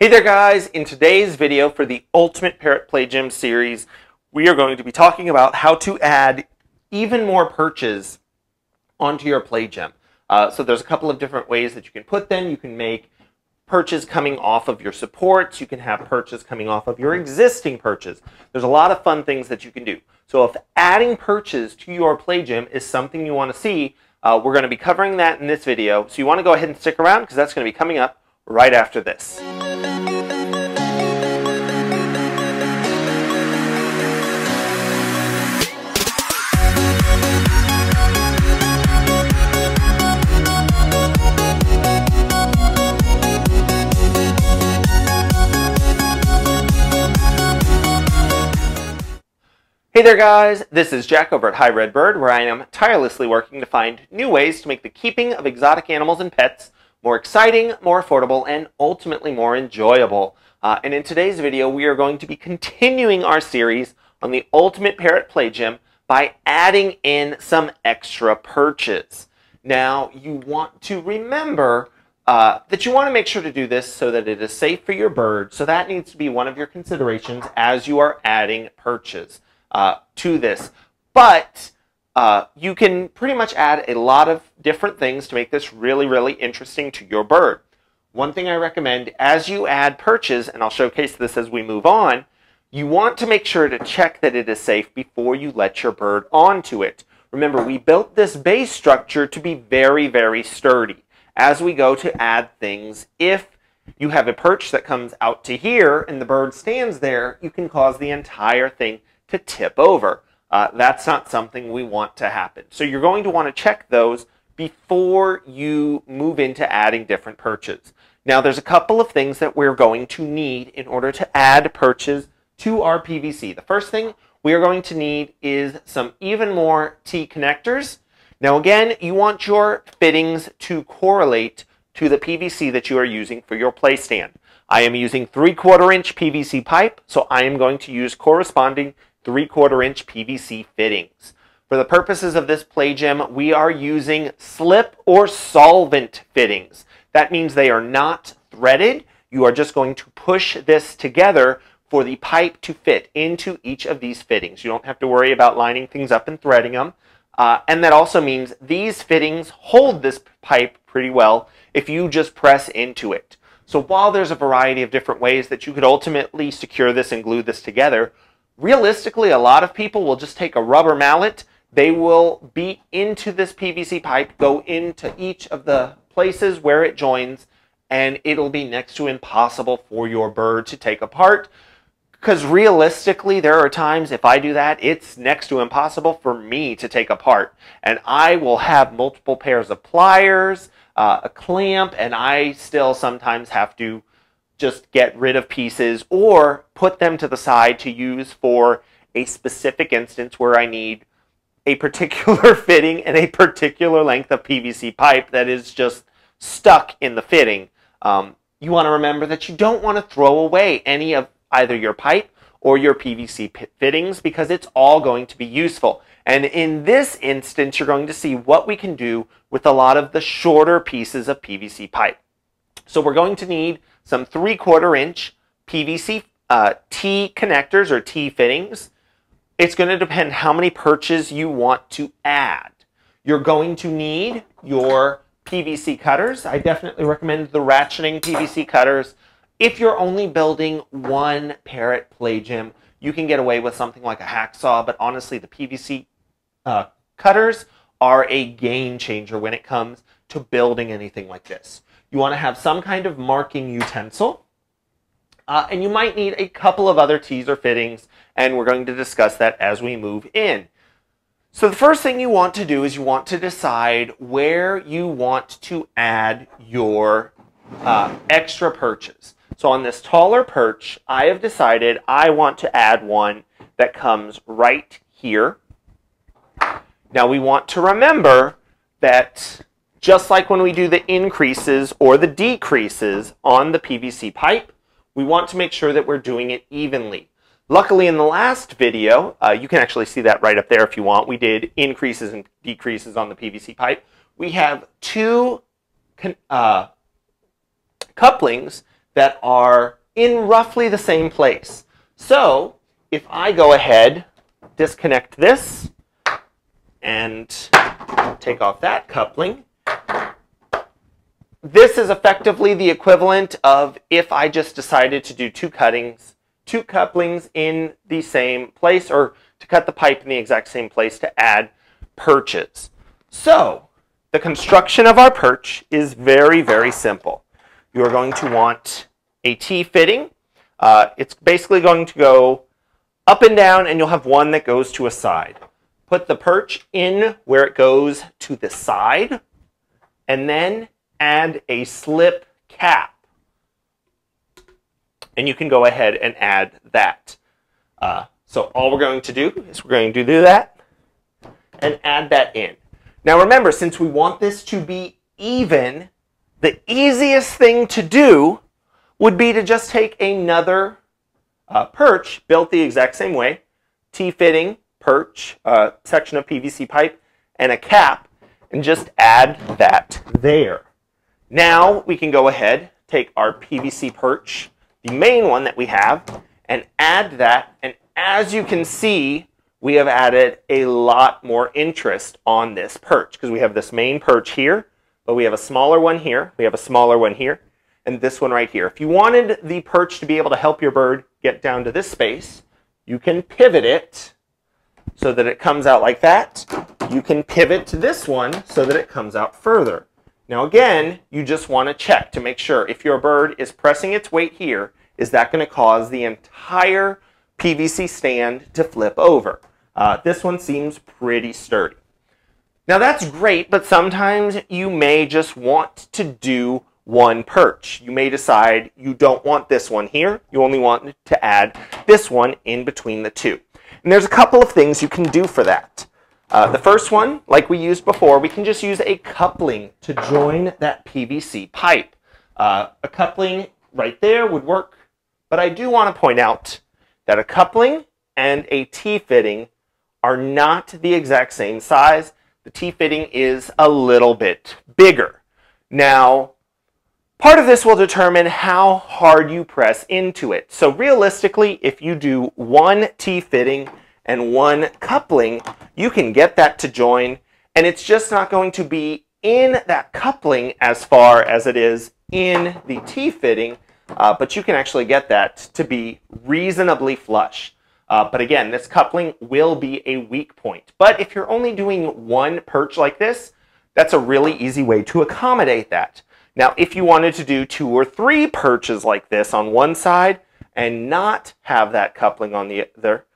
Hey there guys, in today's video for the Ultimate Parrot Play Gym series, we are going to be talking about how to add even more perches onto your play gym. So there's a couple of different ways that you can put them. You can make perches coming off of your supports. You can have perches coming off of your existing perches. There's a lot of fun things that you can do. So if adding perches to your play gym is something you want to see, we're going to be covering that in this video. So you want to go ahead and stick around because that's going to be coming up right after this. Hey there guys, this is Jack over at High Red Bird, where I am tirelessly working to find new ways to make the keeping of exotic animals and pets more exciting, more affordable, and ultimately more enjoyable. And in today's video, we are going to be continuing our series on the Ultimate Parrot Play Gym by adding in some extra perches. Now, you want to remember that you want to make sure to do this so that it is safe for your bird. So that needs to be one of your considerations as you are adding perches to this, but you can pretty much add a lot of different things to make this really interesting to your bird. One thing I recommend as you add perches, and I'll showcase this as we move on, you want to make sure to check that it is safe before you let your bird onto it. Remember, we built this base structure to be very sturdy. As we go to add things, if you have a perch that comes out to here and the bird stands there, you can cause the entire thing to tip over. That's not something we want to happen. So you're going to want to check those before you move into adding different perches. Now there's a couple of things that we're going to need in order to add perches to our PVC. The first thing we are going to need is some even more T connectors. Now again, you want your fittings to correlate to the PVC that you are using for your play stand. I am using 3/4 inch PVC pipe, so I am going to use corresponding 3/4 inch PVC fittings. For the purposes of this play gym, we are using slip or solvent fittings. That means they are not threaded. You are just going to push this together for the pipe to fit into each of these fittings. You don't have to worry about lining things up and threading them. And that also means these fittings hold this pipe pretty well if you just press into it. So while there's a variety of different ways that you could ultimately secure this and glue this together, realistically, a lot of people will just take a rubber mallet. They will beat into this PVC pipe, go into each of the places where it joins, and it'll be next to impossible for your bird to take apart. Because realistically, there are times if I do that, it's next to impossible for me to take apart. And I will have multiple pairs of pliers, a clamp, and I still sometimes have to just get rid of pieces or put them to the side to use for a specific instance where I need a particular fitting and a particular length of PVC pipe that is just stuck in the fitting. You want to remember that you don't want to throw away any of either your pipe or your PVC fittings because it's all going to be useful. And in this instance, you're going to see what we can do with a lot of the shorter pieces of PVC pipe. So we're going to need some 3/4 inch PVC T connectors or T fittings. It's going to depend how many perches you want to add. You're going to need your PVC cutters. I definitely recommend the ratcheting PVC cutters. If you're only building one parrot play gym, you can get away with something like a hacksaw, but honestly the PVC cutters are a game changer when it comes to building anything like this. You want to have some kind of marking utensil, and you might need a couple of other T's or fittings, and we're going to discuss that as we move in. So the first thing you want to do is you want to decide where you want to add your extra perches. So on this taller perch, I have decided I want to add one that comes right here. Now we want to remember that just like when we do the increases or the decreases on the PVC pipe, we want to make sure that we're doing it evenly. Luckily in the last video, you can actually see that right up there if you want, we did increases and decreases on the PVC pipe. We have two couplings that are in roughly the same place. So if I go ahead, disconnect this, and take off that coupling, this is effectively the equivalent of if I just decided to do two couplings in the same place, or to cut the pipe in the exact same place to add perches. So the construction of our perch is very, very simple. You are going to want a T fitting. It's basically going to go up and down, and you'll have one that goes to a side. Put the perch in where it goes to the side, and then add a slip cap. And you can go ahead and add that. So all we're going to do is we're going to do that and add that in. Now remember, since we want this to be even, the easiest thing to do would be to just take another perch built the exact same way, T-fitting, perch, section of PVC pipe, and a cap, and just add that there. Now we can go ahead, take our PVC perch, the main one that we have, and add that, and as you can see, we have added a lot more interest on this perch, because we have this main perch here, but we have a smaller one here, we have a smaller one here, and this one right here. If you wanted the perch to be able to help your bird get down to this space, you can pivot it so that it comes out like that. You can pivot to this one so that it comes out further. Now again, you just want to check to make sure if your bird is pressing its weight here, is that going to cause the entire PVC stand to flip over? This one seems pretty sturdy. Now that's great, but sometimes you may just want to do one perch. You may decide you don't want this one here. You only want to add this one in between the two. And there's a couple of things you can do for that. The first one, like we used before, we can just use a coupling to join that PVC pipe. A coupling right there would work, but I do want to point out that a coupling and a T-fitting are not the exact same size. The T-fitting is a little bit bigger. Now, part of this will determine how hard you press into it. So realistically, if you do one T-fitting and one coupling, you can get that to join, and it's just not going to be in that coupling as far as it is in the T-fitting, but you can actually get that to be reasonably flush. But again, this coupling will be a weak point. But if you're only doing one perch like this, that's a really easy way to accommodate that. Now, if you wanted to do two or three perches like this on one side and not have that coupling on the other,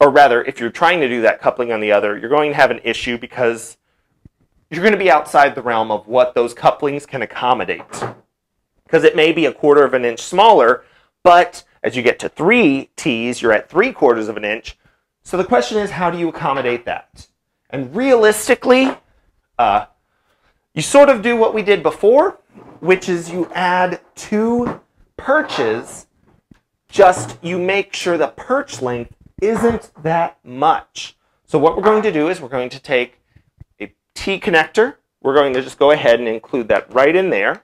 or rather, if you're trying to do that coupling on the other, you're going to have an issue because you're going to be outside the realm of what those couplings can accommodate. Because it may be a quarter of an inch smaller, but as you get to three T's, you're at 3/4 of an inch. So the question is, how do you accommodate that? And realistically, you sort of do what we did before, which is you add two perches, just you make sure the perch length isn't that much. So what we're going to do is we're going to take a T connector. We're going to just go ahead and include that right in there.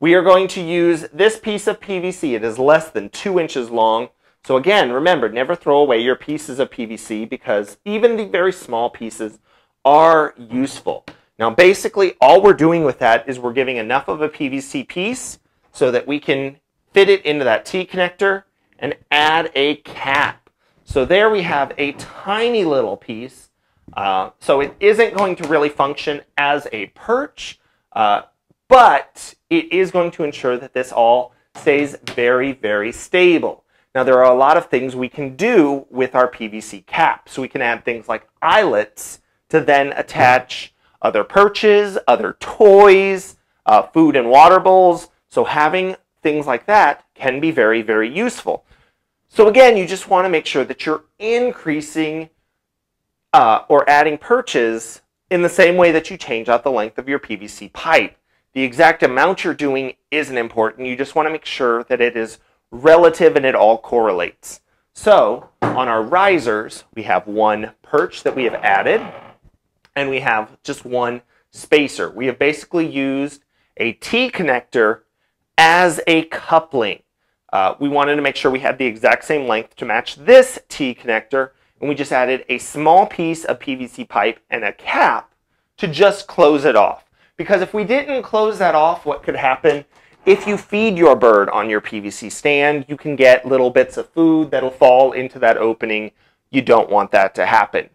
We are going to use this piece of PVC. It is less than 2 inches long. So again, remember, never throw away your pieces of PVC because even the very small pieces are useful. Now basically all we're doing with that is we're giving enough of a PVC piece so that we can fit it into that T connector and add a cap. So there we have a tiny little piece. So it isn't going to really function as a perch, but it is going to ensure that this all stays very, very stable. Now there are a lot of things we can do with our PVC cap. So we can add things like eyelets to then attach other perches, other toys, food and water bowls. So having things like that can be very, very useful. So again, you just want to make sure that you're increasing or adding perches in the same way that you change out the length of your PVC pipe. The exact amount you're doing isn't important. You just want to make sure that it is relative and it all correlates. So on our risers, we have one perch that we have added, and we have just one spacer. We have basically used a T connector as a coupling. We wanted to make sure we had the exact same length to match this T connector, and we just added a small piece of PVC pipe and a cap to just close it off. Because if we didn't close that off, what could happen? If you feed your bird on your PVC stand, you can get little bits of food that'll fall into that opening. You don't want that to happen.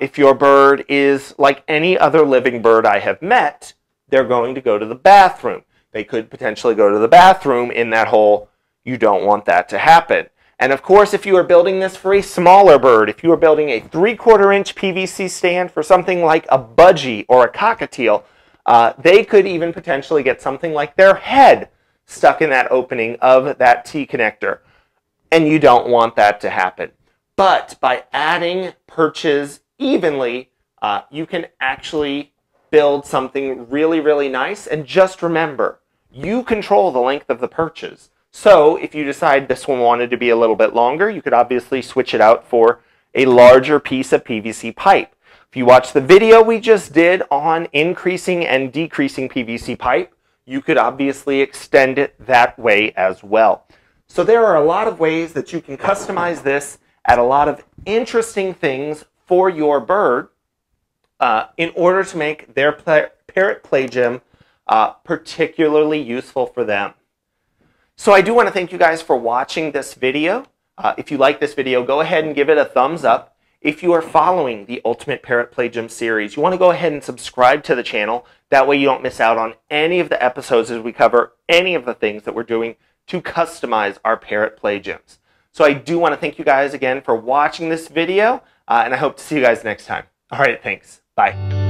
If your bird is like any other living bird I have met, they're going to go to the bathroom. They could potentially go to the bathroom in that hole. You don't want that to happen. And of course, if you are building this for a smaller bird, if you are building a 3/4 inch PVC stand for something like a budgie or a cockatiel, they could even potentially get something like their head stuck in that opening of that T connector. And you don't want that to happen. But by adding perches evenly, you can actually build something really, really nice. And just remember, you control the length of the perches. So if you decide this one wanted to be a little bit longer, you could obviously switch it out for a larger piece of PVC pipe. If you watch the video we just did on increasing and decreasing PVC pipe, you could obviously extend it that way as well. So there are a lot of ways that you can customize this, add a lot of interesting things for your bird in order to make their Parrot Play Gym particularly useful for them. So I do want to thank you guys for watching this video. If you like this video, go ahead and give it a thumbs up. If you are following the Ultimate Parrot Play Gym series, you want to go ahead and subscribe to the channel. That way you don't miss out on any of the episodes as we cover any of the things that we're doing to customize our Parrot Play Gyms. So I do want to thank you guys again for watching this video, and I hope to see you guys next time. All right, thanks. Bye.